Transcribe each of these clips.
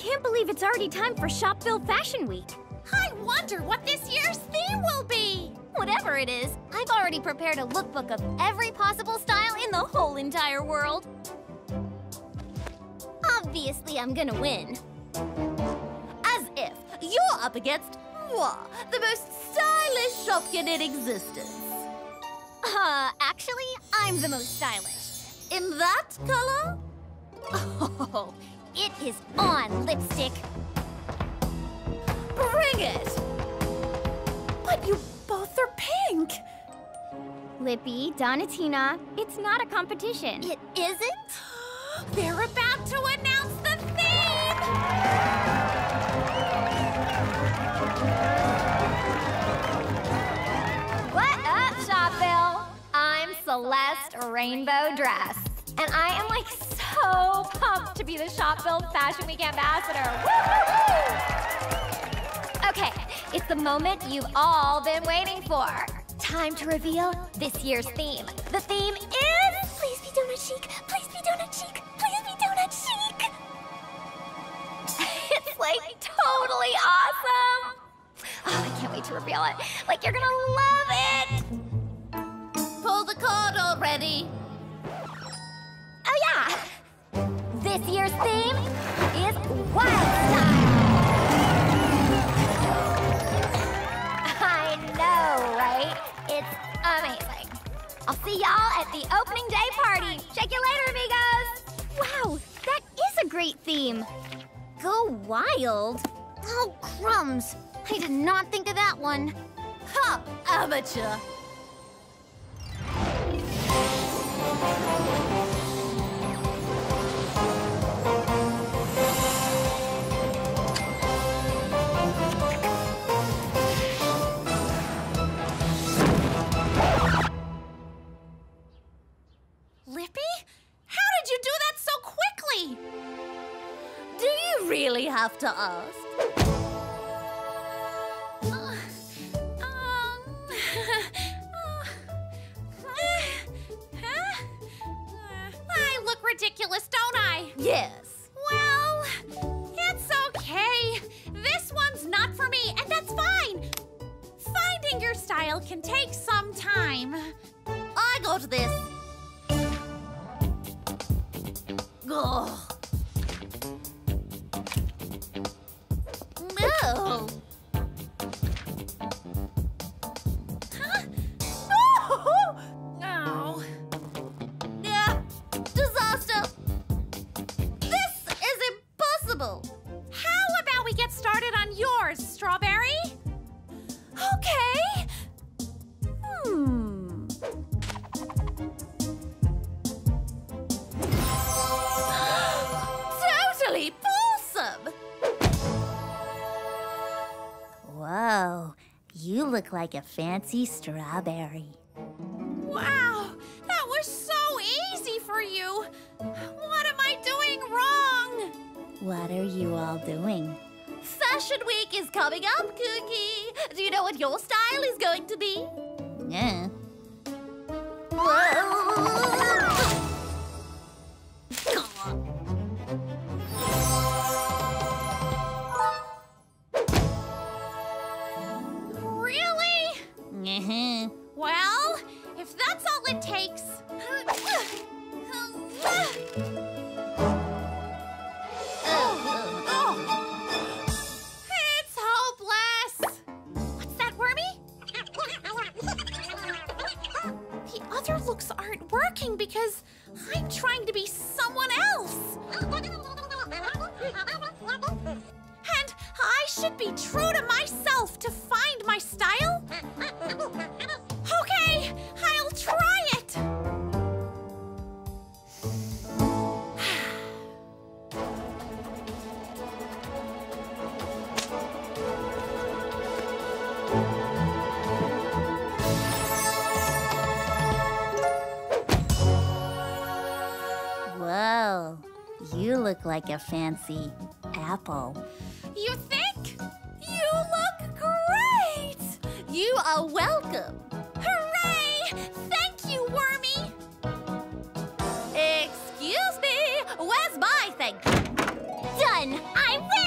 can't believe it's already time for Shopville Fashion Week. I wonder what this year's theme will be! Whatever it is, I've already prepared a lookbook of every possible style in the whole entire world. Obviously, I'm gonna win. As if you're up against moi, the most stylish Shopkin in existence. Actually, I'm the most stylish. In that color? Oh, it is on, Lipstick. Bring it! But you both are pink! Lippy, Donatina, it's not a competition. It isn't? They're about to announce the theme! What up, Shopville? I'm Celeste Rainbow Dress, and I am like so pumped to be the Shopville Fashion Week ambassador. Woo-hoo-hoo! Okay, it's the moment you've all been waiting for. Time to reveal this year's theme. The theme is... Please be donut chic, please be donut chic, please be donut chic. It's like totally awesome. Oh, I can't wait to reveal it. Like, you're gonna love it. Pull the cord already. Oh, yeah. This year's theme is wild style. I know, right? It's amazing. I'll see y'all at the opening day party. Check you later, amigos. Wow, that is a great theme. Go wild. Oh, crumbs. I did not think of that one. Ha, amateur. Lippy? How did you do that so quickly? Do you really have to ask? I look ridiculous, don't I? Yes. Well, it's okay. This one's not for me, and that's fine. Finding your style can take some time. I got this. Oh. No. Huh? Oh. No. Yeah. Disaster. This is impossible. How about we get started on yours, Strawberry? Okay. Whoa, you look like a fancy strawberry. Wow, that was so easy for you. What am I doing wrong? What are you all doing? Fashion Week is coming up, Cookie. Do you know what your style is going to be? Yeah. Well, if that's all it takes... It's hopeless! What's that, Wormy? The other looks aren't working because I'm trying to be someone else. And I should be true to myself to find my style. Okay, I'll try it. Whoa, you look like a fancy apple. You think? You look great! You are welcome. Hooray! Thank you, Wormy! Excuse me, where's my thing? Done! I win!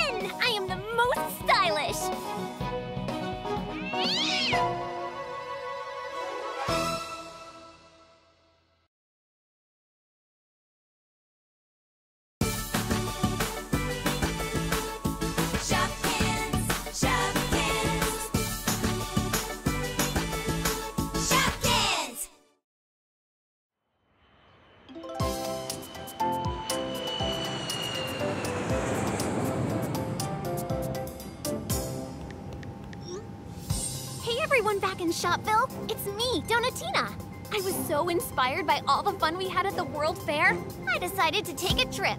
everyone back in Shopville, it's me, Donatina. I was so inspired by all the fun we had at the World Fair, I decided to take a trip.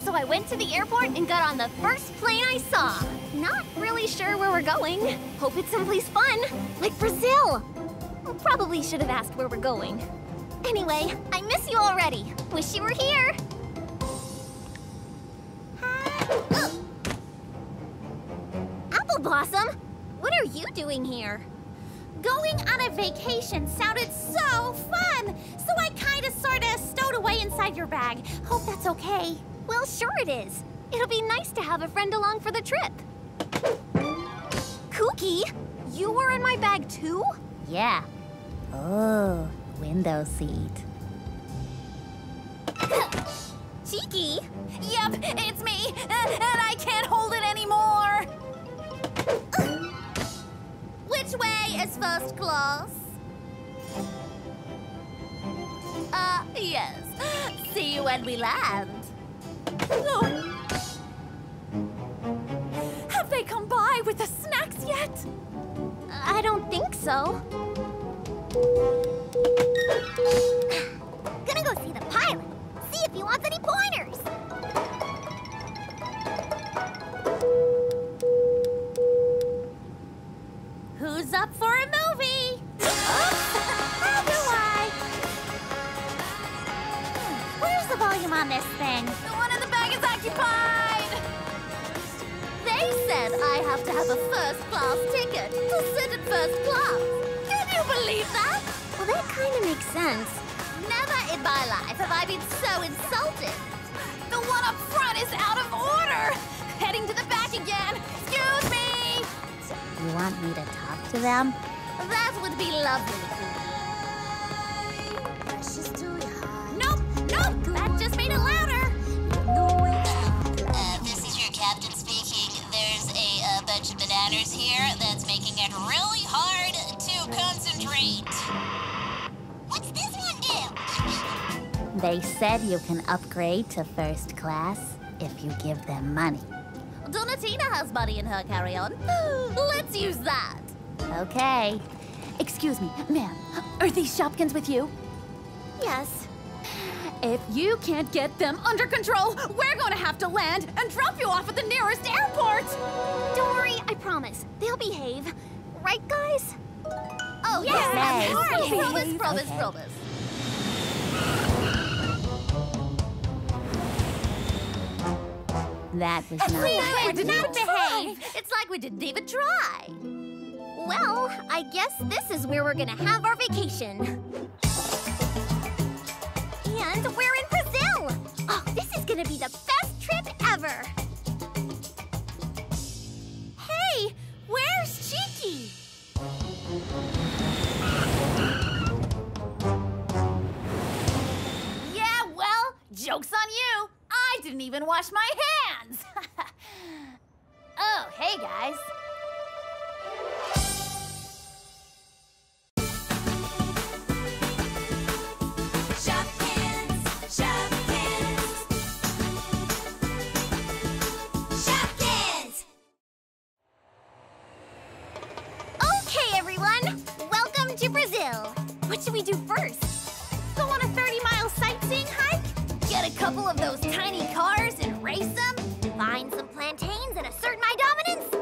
So I went to the airport and got on the first plane I saw. Not really sure where we're going. Hope it's someplace fun, like Brazil. Probably should have asked where we're going. Anyway, I miss you already. Wish you were here. Apple Blossom, what are you doing here? Going on a vacation sounded so fun, so I kinda sorta stowed away inside your bag. Hope that's okay. Well, sure it is. It'll be nice to have a friend along for the trip. Kookie, you were in my bag too? Yeah. Oh, window seat. Cheeky? Yep, it's me, and I can't hold it anymore. Which way is first class? Yes. See you when we land. Oh. Have they come by with the snacks yet? I don't think so. Gonna go see the pilot. See if he wants any pointers. Who's up for a movie? How do I? Where's the volume on this thing? The one in the bag is occupied. They said I have to have a first-class ticket to sit in first class. Can you believe that? Well, that kind of makes sense. Never in my life have I been so insulted. The one up front is out of order. Heading to the back again. Excuse me. You want me to talk to them? That would be lovely. Nope, nope. That just made it louder. This is your captain speaking. There's a bunch of bananas here that's making it really hard to concentrate. What's this one do? They said you can upgrade to first class if you give them money. Donatina has money in her carry-on. Let's use that. Okay. Excuse me, ma'am. Are these Shopkins with you? Yes. If you can't get them under control, we're going to have to land and drop you off at the nearest airport. Don't worry, I promise. They'll behave. Right, guys? Oh, yes, of course. Promise. That was not... We did not behave! It's like we didn't even try! Well, I guess this is where we're gonna have our vacation. And we're in Brazil! Oh, this is gonna be the best trip ever! Hey, where's Cheeky? Yeah, well, joke's on you! I didn't even wash my hands! Oh, hey guys. Shopkins! Okay, everyone. Welcome to Brazil. What should we do first? Go on a 30-mile sightseeing hike? Get a couple of those tiny cars and race them? Find some plantains and assert my dominance?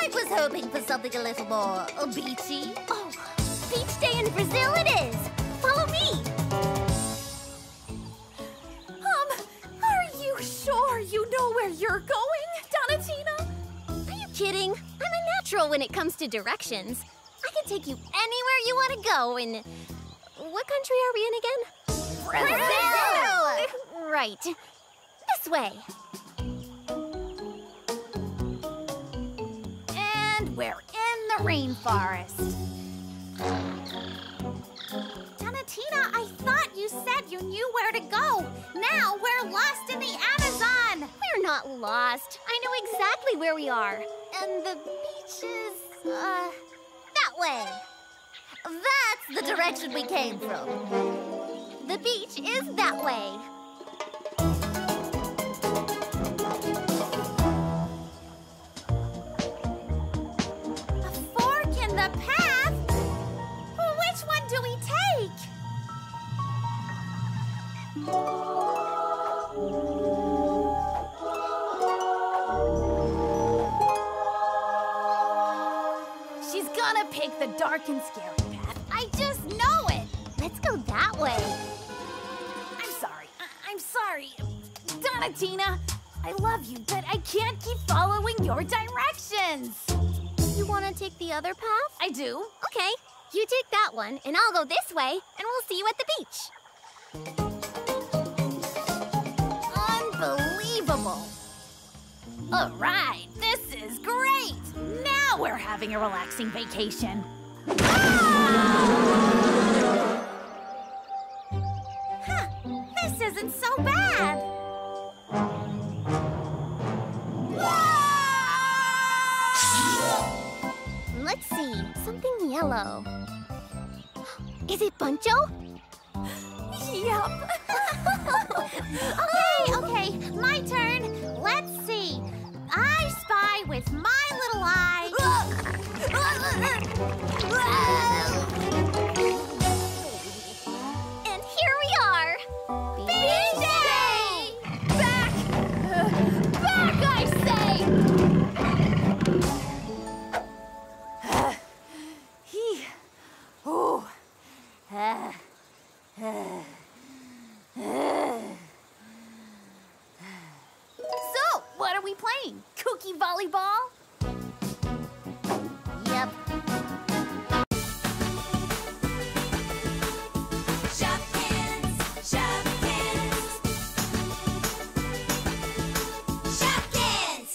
I was hoping for something a little more beachy. Oh, beach day in Brazil it is! Follow me! Are you sure you know where you're going, Donatina? Are you kidding? I'm a natural when it comes to directions. I can take you anywhere you want to go and... What country are we in again? Brazil! Right. This way. And we're in the rainforest. Donatina, I thought you said you knew where to go. Now we're lost in the Amazon. We're not lost. I know exactly where we are. And the beach is, that way. That's the direction we came from. The beach is that way. A fork in the path? pick the dark and scary path. I just know it. Let's go that way. I'm sorry. I'm sorry. Donatina, I love you, but I can't keep following your directions. You want to take the other path? I do. Okay. You take that one, and I'll go this way, and we'll see you at the beach. Unbelievable! All right, this is great! Now we're having a relaxing vacation. Ah! Huh, this isn't so bad. Whoa! Let's see, something yellow. Is it Buncho? Yup. Okay, my turn. Let's see. I spy with my little eye. And here we are. Beach Day! Back, I say! So, what are we playing? Cookie volleyball? Yep. Shopkins, Shopkins, Shopkins!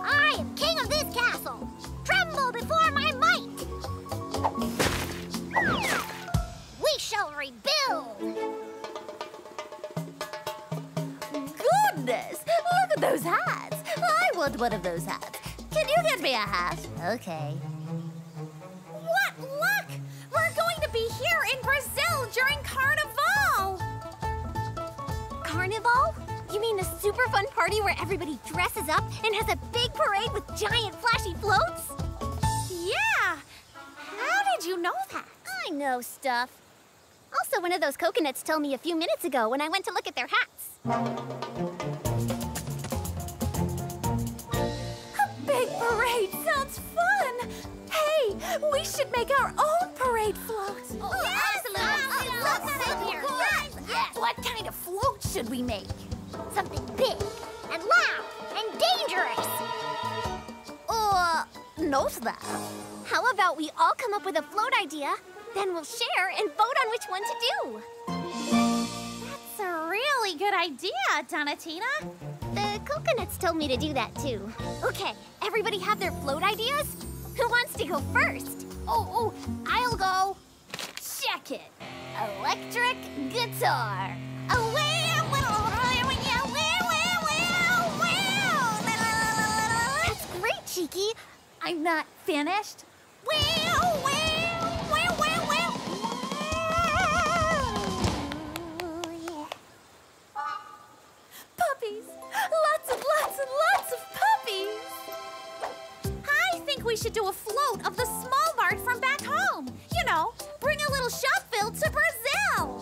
I am king of this castle. Tremble before my might. We shall rebuild. Goodness, look at those hats. I want one of those hats. Can you get me a hat? Okay. What luck! We're going to be here in Brazil during Carnaval. Carnival? You mean a super fun party where everybody dresses up and has a big parade with giant flashy floats? Yeah. How did you know that? I know stuff. Also, one of those coconuts told me a few minutes ago when I went to look at their hats. A big parade sounds fun! Hey, we should make our own parade float. Oh, yes, absolutely! Let's sit here. What kind of float should we make? Something big and loud and dangerous. No stuff. How about we all come up with a float idea? Then we'll share and vote on which one to do. That's a really good idea, Donatina. The coconuts told me to do that, too. Okay, everybody have their float ideas? Who wants to go first? Oh, I'll go. Check it. Electric guitar. Away! That's great, Cheeky. I'm not finished. Puppies! Lots and lots of puppies! I think we should do a float of the small part from back home. You know, bring a little Shopville to Brazil.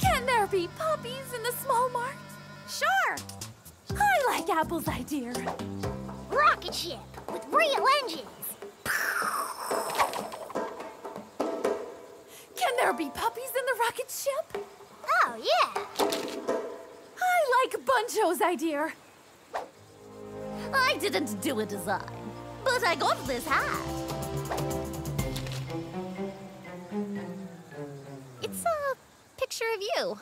Can there be puppies in the small mart? Sure. I like Apple's idea. Rocket ship with real engines. Can there be puppies in the rocket ship? Oh, yeah. I like Buncho's idea. I didn't do a design, but I got this hat. It's a picture of you.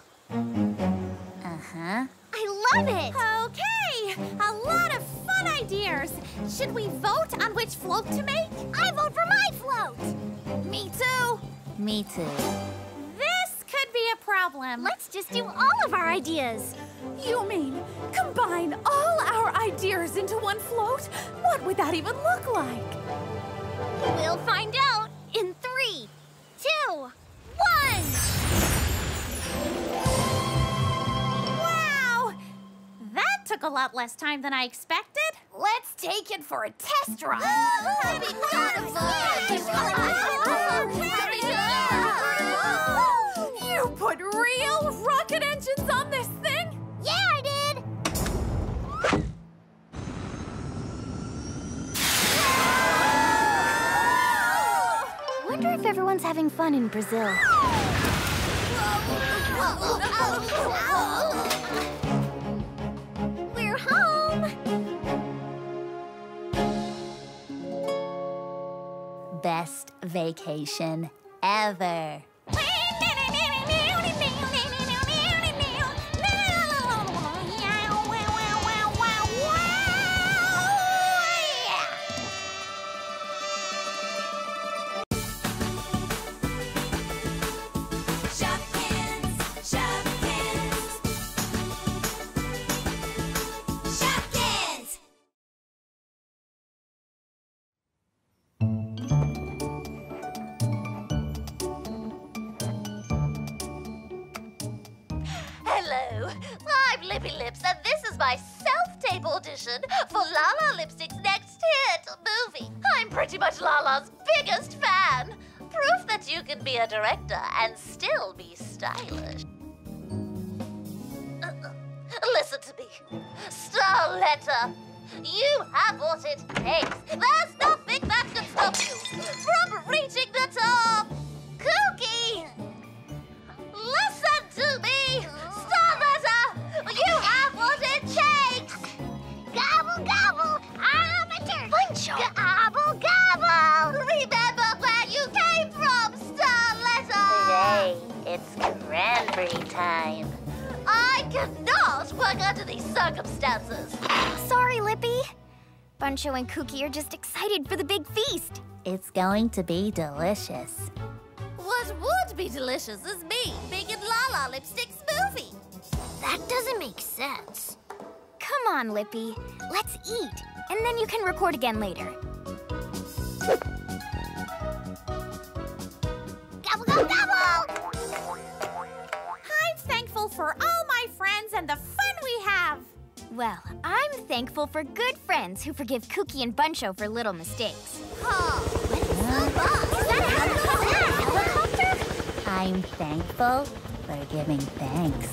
Uh-huh. I love it! Okay, a lot of fun ideas. Should we vote on which float to make? I vote for my float! Me too! Me too. This could be a problem. Let's just do all of our ideas. You mean combine all our ideas into one float? What would that even look like? We'll find out in 3, 2, 1! Wow! That took a lot less time than I expected. Let's take it for a test drive. You put real rocket engines on this thing? Yeah, I did. Everyone's having fun in Brazil. We're home! Best vacation ever. For Lala Lipstick's next hit movie. I'm pretty much Lala's biggest fan. Proof that you can be a director and still be stylish. Listen to me. Starletta, you have what it takes. There's nothing that can stop you from reaching the top. Cookie, listen to me. Starletta, you have what it takes. Gobble, gobble, I'm a turkey. Buncho. Gobble, gobble. Remember where you came from, Starletta. Today, it's cranberry time. I cannot work under these circumstances. Sorry, Lippy. Buncho and Cookie are just excited for the big feast. It's going to be delicious. What would be delicious is me being in Lala Lipstick's movie. That doesn't make sense. Come on, Lippy. Let's eat, and then you can record again later. Gobble, gobble, gobble! I'm thankful for all my friends and the fun we have. Well, I'm thankful for good friends who forgive Cookie and Buncho for little mistakes. Oh, is that a helicopter? I'm thankful for giving thanks.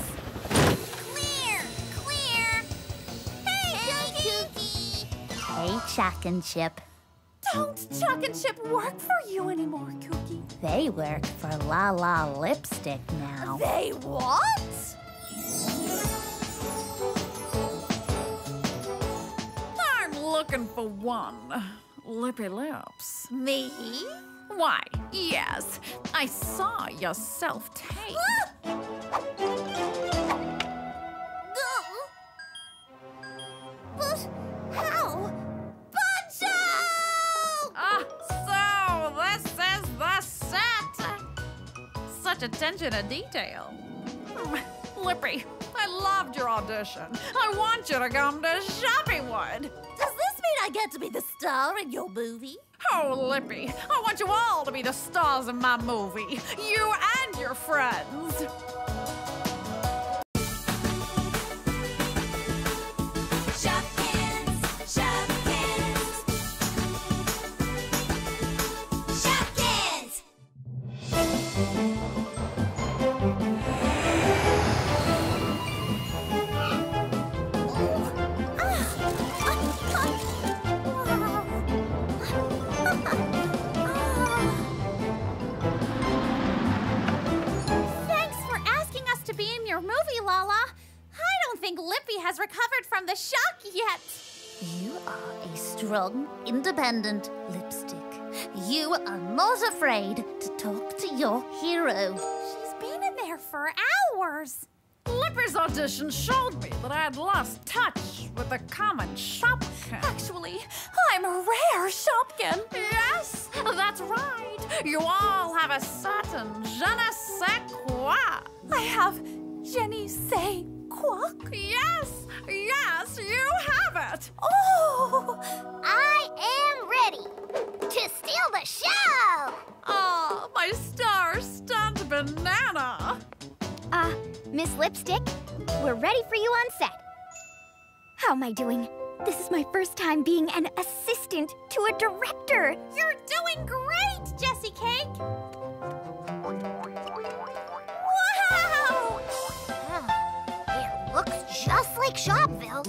Hey, Chuck and Chip. Don't Chuck and Chip work for you anymore, Cookie. They work for Lala Lipstick now. They what? I'm looking for one. Lippy Lips. Me? Why, yes. I saw your self-tape. But how? So this is the set. Such attention to detail. Lippy, I loved your audition. I want you to come to Shoppywood. Does this mean I get to be the star in your movie? Oh, Lippy, I want you all to be the stars in my movie. You and your friends. Independent Lipstick. You are not afraid to talk to your hero. She's been in there for hours. Lippy's audition showed me that I had lost touch with the common Shopkin. Actually, I'm a rare Shopkin. Yes, that's right. You all have a certain je ne sais quoi. I have je ne sais quoi? Yes, yes, you have it. Oh! I am ready to steal the show! Oh, my star stunt banana! Miss Lipstick, we're ready for you on set. How am I doing? This is my first time being an assistant to a director. You're doing great, Jessie Cake! Wow! Yeah, it looks just like Shopville.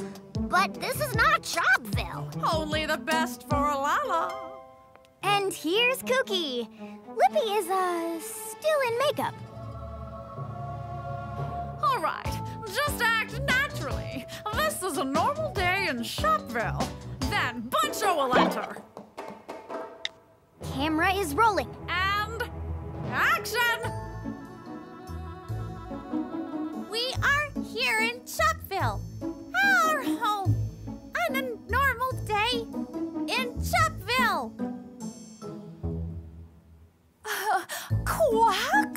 But this is not Shopville. Only the best for Lala. And here's Cookie. Lippy is, still in makeup. All right, just act naturally. This is a normal day in Shopville. Then Buncho will enter. Camera is rolling. And action! We are here in Shopville. Our home on a normal day in Shopville. Quack!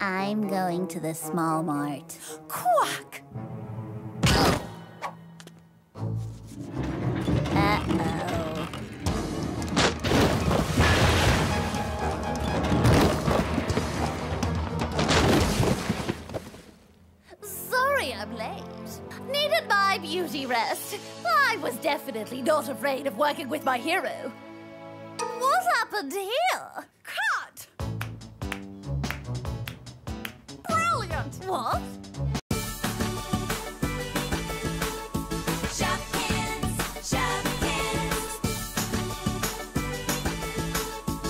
I'm going to the small mart. Quack! Uh-oh. Sorry I'm late. Needed my beauty rest. I was definitely not afraid of working with my hero. What happened here? Cut! Brilliant! What? Shopkins! Shopkins!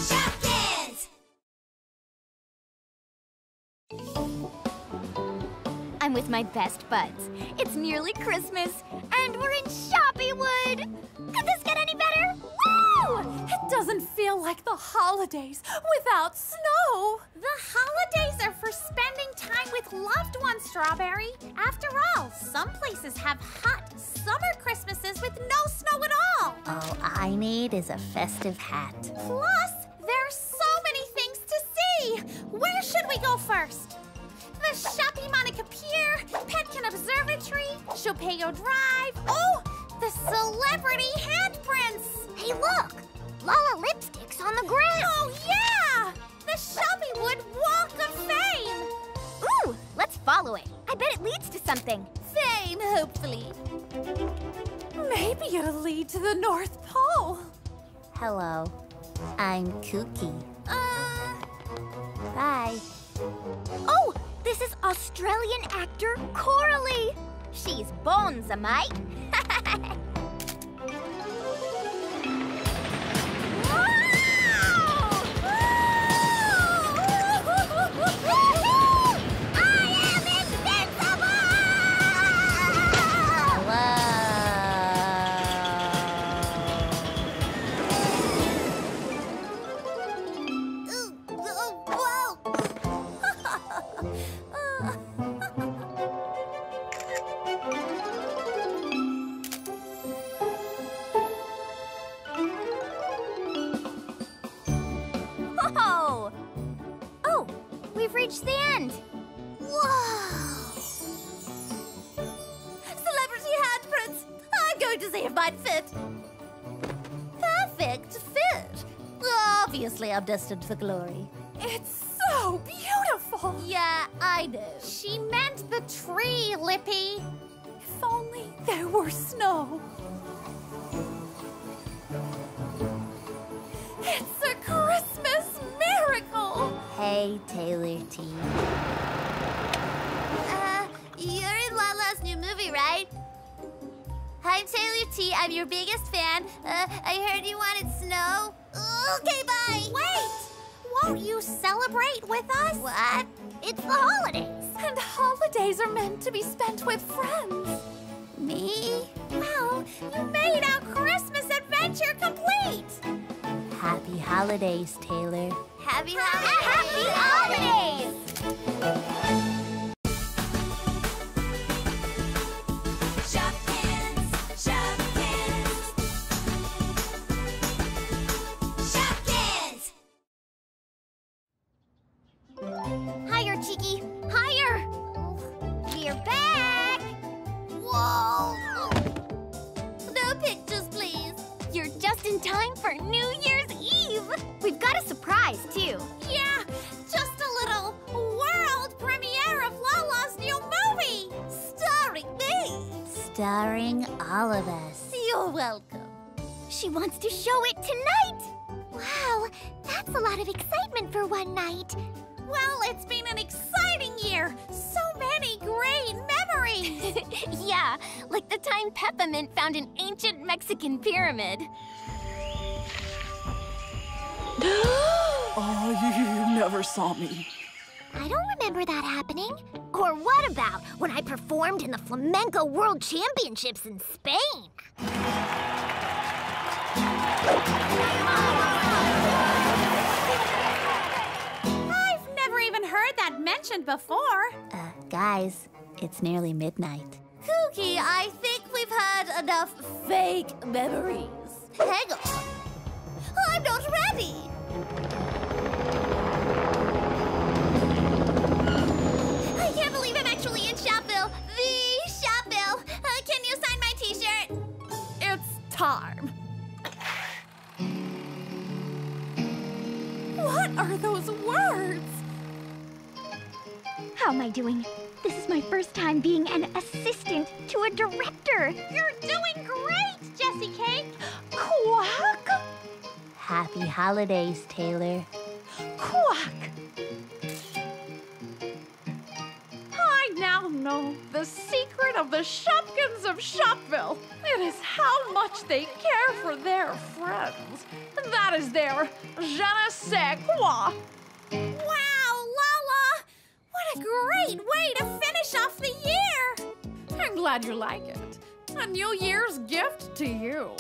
Shopkins! I'm with my best buds. It's nearly Christmas, and we're in Shoppywood! Could this get any better? Woo! It doesn't feel like the holidays without snow! The holidays are for spending time with loved ones, Strawberry. After all, some places have hot summer Christmases with no snow at all! All I need is a festive hat. Plus, there are so many things to see! Where should we go first? The Shoppy Monica Pier, Petkin Observatory, Shoppeo Drive, oh, the celebrity handprints! Hey, look! Lala Lipstick's on the ground! Oh, yeah! The Shoppywood Walk of Fame! Ooh, let's follow it. I bet it leads to something. Fame, hopefully. Maybe it'll lead to the North Pole. Hello, I'm Kookie. Bye. Oh! This is Australian actor Coralie. She's bones, am I? I'm destined for glory. It's so beautiful! Yeah, I know. She meant the tree, Lippy. If only there were snow. It's a Christmas miracle! Hey, Taylor T. You're in Lala's new movie, right? Hi, I'm Taylor T. I'm your biggest fan. I heard you wanted snow. Okay, bye. Wait! Won't you celebrate with us? What? It's the holidays. And holidays are meant to be spent with friends. Me? Well, you made our Christmas adventure complete. Happy holidays, Taylor. Happy holidays. Happy holidays. Shopkins. Shopkins. Higher, Cheeky! Higher! We're back! Whoa! No pictures, please! You're just in time for New Year's Eve! We've got a surprise, too! Yeah! Just a little world premiere of Lala's new movie! Starring me! Starring all of us. You're welcome. She wants to show it tonight! Wow! That's a lot of excitement for one night! Well, it's been an exciting year! So many great memories! place. Yeah, like the time Peppermint found an ancient Mexican pyramid. Oh, you never saw me. I don't remember that happening. Or what about when I performed in the Flamenco World Championships in Spain? I've never even heard that mentioned before. Guys, it's nearly midnight. Cookie, I think we've had enough fake memories. Hang on. I'm not ready. I can't believe I'm actually in Shopville. The Shopville. Can you sign my T-shirt? It's time. What are those words? How am I doing? This is my first time being an assistant to a director. You're doing great, Jessie Cake. Quack. Happy holidays, Taylor. Quack! I now know the secret of the Shopkins of Shopville. It is how much they care for their friends. That is their je ne sais quoi. Wow, Lala! What a great way to finish off the year! I'm glad you like it. A New Year's gift to you.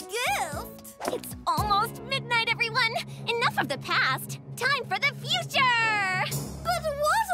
Gift? It's almost midnight, everyone! Enough of the past! Time for the future! But what